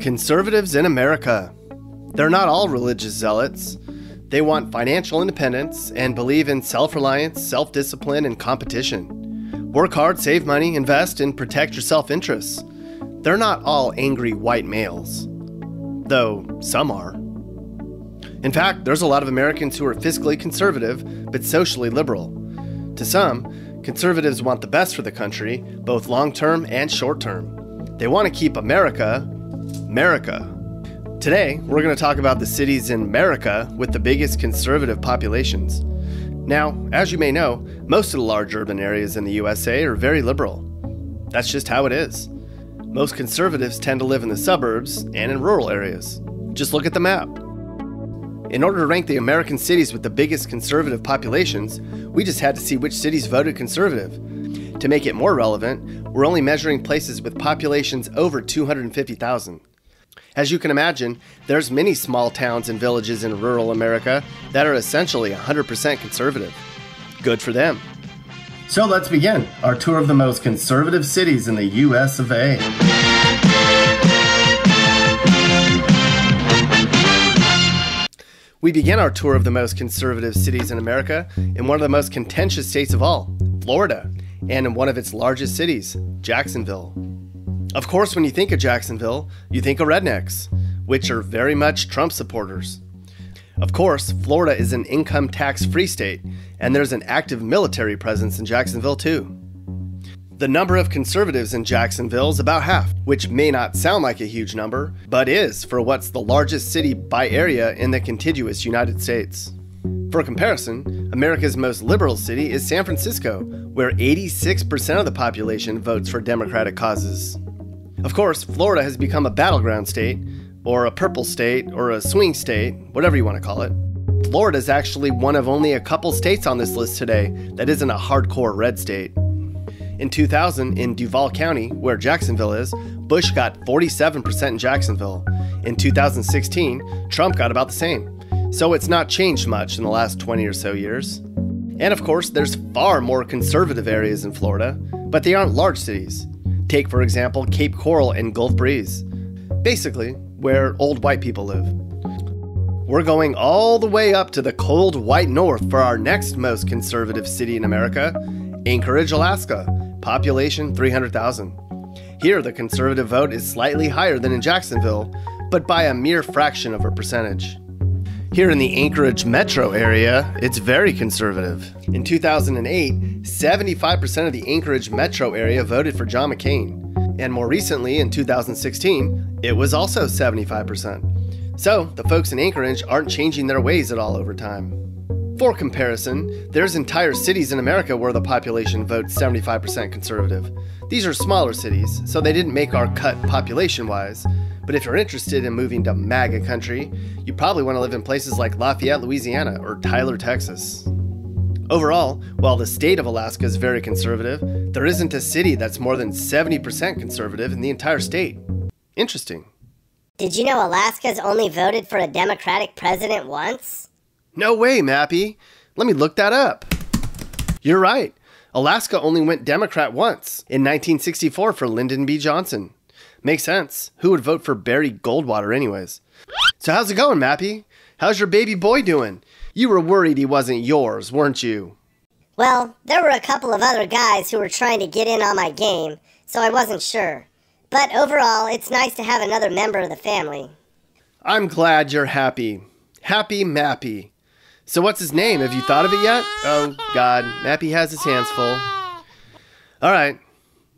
Conservatives in America. They're not all religious zealots. They want financial independence and believe in self-reliance, self-discipline, and competition. Work hard, save money, invest, and protect your self-interests. They're not all angry white males, though some are. In fact, there's a lot of Americans who are fiscally conservative but socially liberal. To some, conservatives want the best for the country, both long-term and short-term. They want to keep America. Today, we're going to talk about the cities in America with the biggest conservative populations. Now, as you may know, most of the large urban areas in the USA are very liberal. That's just how it is. Most conservatives tend to live in the suburbs and in rural areas. Just look at the map. In order to rank the American cities with the biggest conservative populations, we just had to see which cities voted conservative. To make it more relevant, we're only measuring places with populations over 250,000. As you can imagine, there's many small towns and villages in rural America that are essentially 100% conservative. Good for them. So let's begin our tour of the most conservative cities in the US of A. We begin our tour of the most conservative cities in America in one of the most contentious states of all, Florida, and in one of its largest cities, Jacksonville. Of course, when you think of Jacksonville, you think of rednecks, which are very much Trump supporters. Of course, Florida is an income tax-free state, and there's an active military presence in Jacksonville too. The number of conservatives in Jacksonville is about half, which may not sound like a huge number, but is for what's the largest city by area in the contiguous United States. For comparison, America's most liberal city is San Francisco, where 86% of the population votes for Democratic causes. Of course, Florida has become a battleground state, or a purple state, or a swing state, whatever you want to call it. Florida is actually one of only a couple states on this list today that isn't a hardcore red state. In 2000, in Duval County, where Jacksonville is, Bush got 47% in Jacksonville. In 2016, Trump got about the same. So it's not changed much in the last 20 or so years. And of course, there's far more conservative areas in Florida, but they aren't large cities. Take, for example, Cape Coral and Gulf Breeze, basically where old white people live. We're going all the way up to the cold white north for our next most conservative city in America, Anchorage, Alaska, population 300,000. Here, the conservative vote is slightly higher than in Jacksonville, but by a mere fraction of a percentage. Here in the Anchorage metro area, it's very conservative. In 2008, 75% of the Anchorage metro area voted for John McCain. And more recently, in 2016, it was also 75%. So the folks in Anchorage aren't changing their ways at all over time. For comparison, there's entire cities in America where the population votes 75% conservative. These are smaller cities, so they didn't make our cut population-wise. But if you're interested in moving to MAGA country, you probably want to live in places like Lafayette, Louisiana, or Tyler, Texas. Overall, while the state of Alaska is very conservative, there isn't a city that's more than 70% conservative in the entire state. Interesting. Did you know Alaska's only voted for a Democratic president once? No way, Mappy. Let me look that up. You're right. Alaska only went Democrat once, in 1964 for Lyndon B. Johnson. Makes sense. Who would vote for Barry Goldwater anyways? So how's it going, Mappy? How's your baby boy doing? You were worried he wasn't yours, weren't you? Well, there were a couple of other guys who were trying to get in on my game, so I wasn't sure. But overall, it's nice to have another member of the family. I'm glad you're happy. Happy Mappy. So what's his name? Have you thought of it yet? Oh, God. Mappy has his hands full. All right.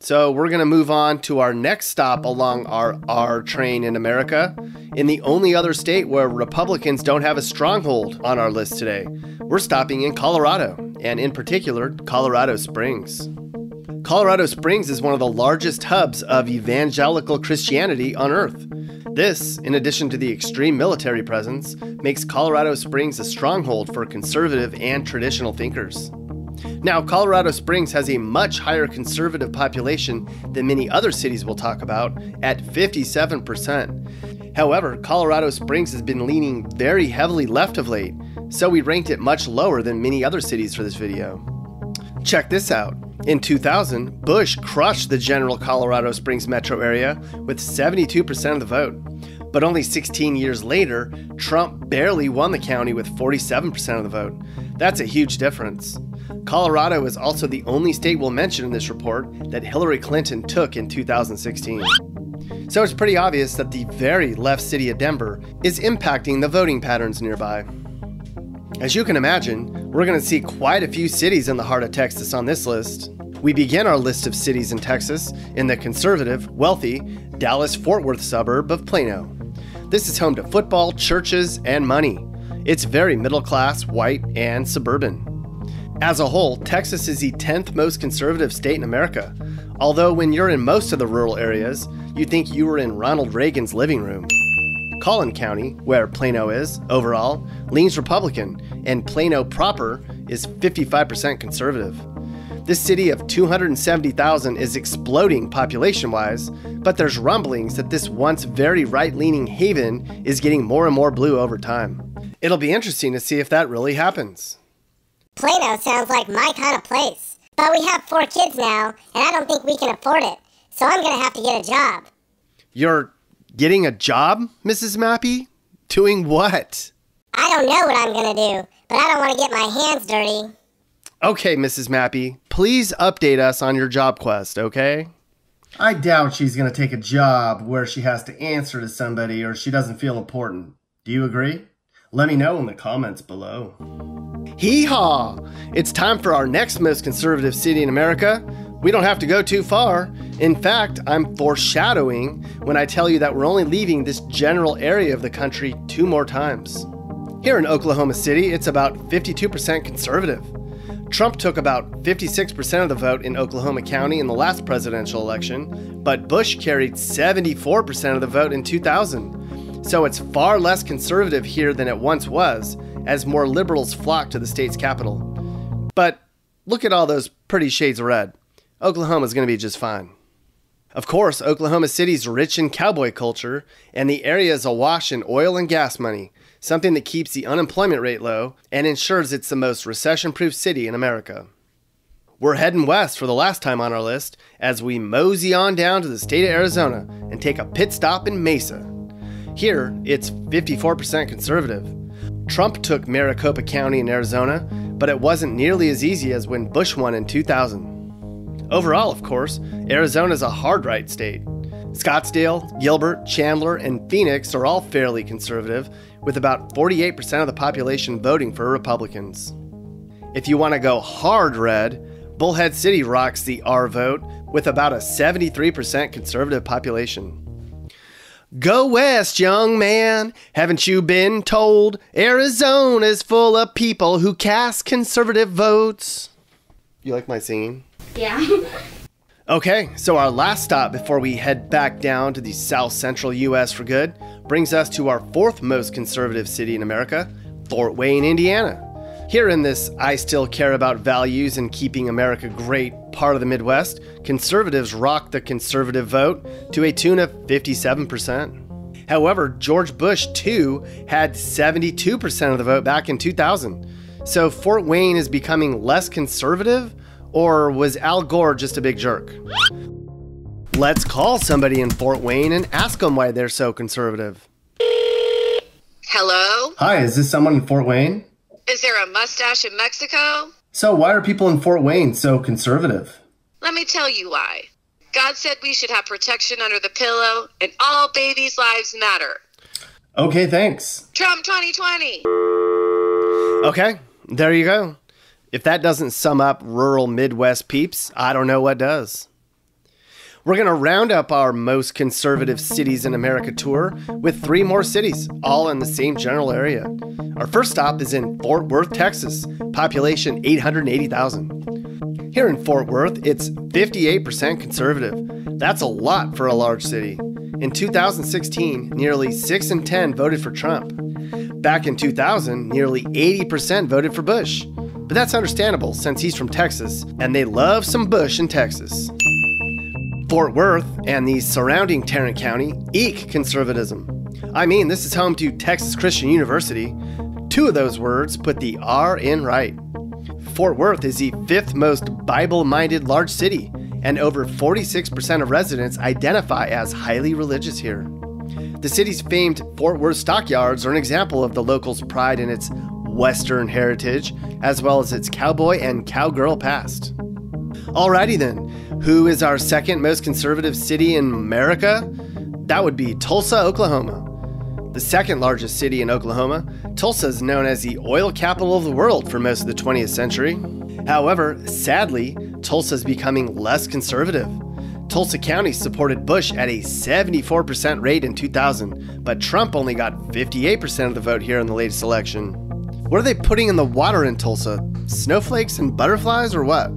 So we're going to move on to our next stop along our R train in America, in the only other state where Republicans don't have a stronghold on our list today. We're stopping in Colorado, and in particular, Colorado Springs. Colorado Springs is one of the largest hubs of evangelical Christianity on Earth. This, in addition to the extreme military presence, makes Colorado Springs a stronghold for conservative and traditional thinkers. Now, Colorado Springs has a much higher conservative population than many other cities we'll talk about, at 57%. However, Colorado Springs has been leaning very heavily left of late, so we ranked it much lower than many other cities for this video. Check this out. In 2000, Bush crushed the general Colorado Springs metro area with 72% of the vote. But only 16 years later, Trump barely won the county with 47% of the vote. That's a huge difference. Colorado is also the only state we'll mention in this report that Hillary Clinton took in 2016. So it's pretty obvious that the very left city of Denver is impacting the voting patterns nearby. As you can imagine, we're going to see quite a few cities in the heart of Texas on this list. We begin our list of cities in Texas in the conservative, wealthy Dallas-Fort Worth suburb of Plano. This is home to football, churches, and money. It's very middle-class, white, and suburban. As a whole, Texas is the 10th most conservative state in America, although when you're in most of the rural areas, you think you were in Ronald Reagan's living room. Collin County, where Plano is, overall, leans Republican, and Plano proper is 55% conservative. This city of 270,000 is exploding population-wise, but there's rumblings that this once very right-leaning haven is getting more and more blue over time. It'll be interesting to see if that really happens. Plano sounds like my kind of place, but we have 4 kids now, and I don't think we can afford it, so I'm gonna have to get a job. You're getting a job, Mrs. Mappy? Doing what? I don't know what I'm gonna do, but I don't wanna get my hands dirty. Okay, Mrs. Mappy, please update us on your job quest, okay? I doubt she's gonna take a job where she has to answer to somebody or she doesn't feel important. Do you agree? Let me know in the comments below. Hee-haw! It's time for our next most conservative city in America. We don't have to go too far. In fact, I'm foreshadowing when I tell you that we're only leaving this general area of the country 2 more times. Here in Oklahoma City, it's about 52% conservative. Trump took about 56% of the vote in Oklahoma County in the last presidential election, but Bush carried 74% of the vote in 2000. So it's far less conservative here than it once was, as more liberals flock to the state's capital. But look at all those pretty shades of red. Oklahoma's going to be just fine. Of course, Oklahoma City's rich in cowboy culture, and the area is awash in oil and gas money, something that keeps the unemployment rate low and ensures it's the most recession-proof city in America. We're heading west for the last time on our list, as we mosey on down to the state of Arizona and take a pit stop in Mesa. Here, it's 54% conservative. Trump took Maricopa County in Arizona, but it wasn't nearly as easy as when Bush won in 2000. Overall, of course, Arizona's a hard right state. Scottsdale, Gilbert, Chandler, and Phoenix are all fairly conservative, with about 48% of the population voting for Republicans. If you want to go hard red, Bullhead City rocks the R vote with about a 73% conservative population. Go west, young man. Haven't you been told? Arizona's full of people who cast conservative votes. You like my singing? Yeah. Okay, so our last stop before we head back down to the south central U.S. for good brings us to our 4th most conservative city in America, Fort Wayne, Indiana. Here in this I still care about values and keeping America great part of the Midwest, conservatives rocked the conservative vote to a tune of 57%. However, George Bush too had 72% of the vote back in 2000. So Fort Wayne is becoming less conservative, or was Al Gore just a big jerk? Let's call somebody in Fort Wayne and ask them why they're so conservative. Hello? Hi, is this someone in Fort Wayne? Is there a mustache in Mexico? So why are people in Fort Wayne so conservative? Let me tell you why. God said we should have protection under the pillow, and all babies' lives matter. Okay, thanks. Trump 2020. Okay, there you go. If that doesn't sum up rural Midwest peeps, I don't know what does. We're going to round up our most conservative cities in America tour with 3 more cities, all in the same general area. Our first stop is in Fort Worth, Texas, population 880,000. Here in Fort Worth, it's 58% conservative. That's a lot for a large city. In 2016, nearly 6 in 10 voted for Trump. Back in 2000, nearly 80% voted for Bush. But that's understandable since he's from Texas, and they love some Bush in Texas. Fort Worth and the surrounding Tarrant County eke conservatism. I mean, this is home to Texas Christian University. 2 of those words put the R in right. Fort Worth is the fifth most Bible-minded large city, and over 46% of residents identify as highly religious here. The city's famed Fort Worth stockyards are an example of the locals' pride in its Western heritage, as well as its cowboy and cowgirl past. Alrighty then, who is our second most conservative city in America? That would be Tulsa, Oklahoma. The second largest city in Oklahoma, Tulsa is known as the oil capital of the world for most of the 20th century. However, sadly, Tulsa is becoming less conservative. Tulsa County supported Bush at a 74% rate in 2000, but Trump only got 58% of the vote here in the latest election. What are they putting in the water in Tulsa? Snowflakes and butterflies or what?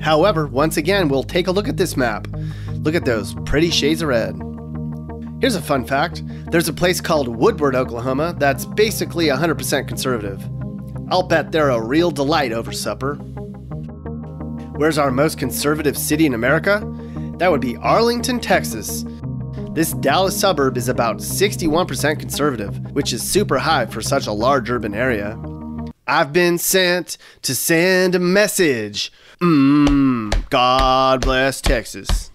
However, once again, we'll take a look at this map. Look at those pretty shades of red. Here's a fun fact. There's a place called Woodward, Oklahoma, that's basically 100% conservative. I'll bet they're a real delight over supper. Where's our most conservative city in America? That would be Arlington, Texas. This Dallas suburb is about 61% conservative, which is super high for such a large urban area. I've been sent to send a message. God bless Texas.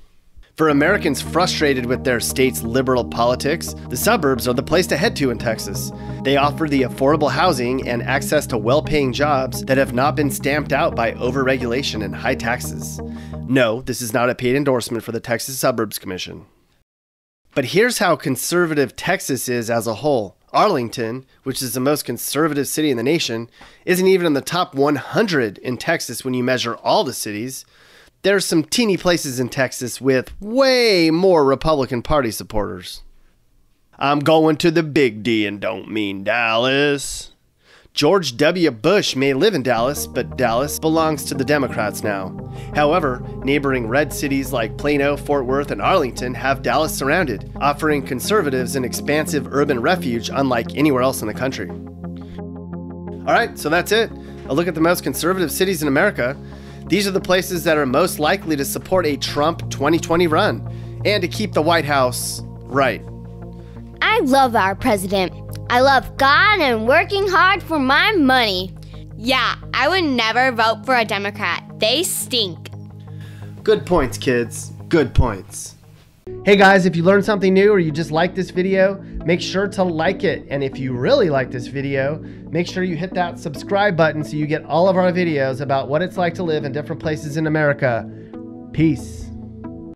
For Americans frustrated with their state's liberal politics, the suburbs are the place to head to in Texas. They offer the affordable housing and access to well-paying jobs that have not been stamped out by overregulation and high taxes. No, this is not a paid endorsement for the Texas Suburbs Commission. But here's how conservative Texas is as a whole. Arlington, which is the most conservative city in the nation, isn't even in the top 100 in Texas when you measure all the cities. There's some teeny places in Texas with way more Republican Party supporters. I'm going to the Big D and don't mean Dallas. George W. Bush may live in Dallas, but Dallas belongs to the Democrats now. However, neighboring red cities like Plano, Fort Worth, and Arlington have Dallas surrounded, offering conservatives an expansive urban refuge unlike anywhere else in the country. All right, so that's it. A look at the most conservative cities in America. These are the places that are most likely to support a Trump 2020 run and to keep the White House right. I love our president. I love God and working hard for my money. Yeah, I would never vote for a Democrat. They stink. Good points, kids. Good points. Hey guys, if you learned something new or you just liked this video, make sure to like it. And if you really like this video, make sure you hit that subscribe button so you get all of our videos about what it's like to live in different places in America. Peace.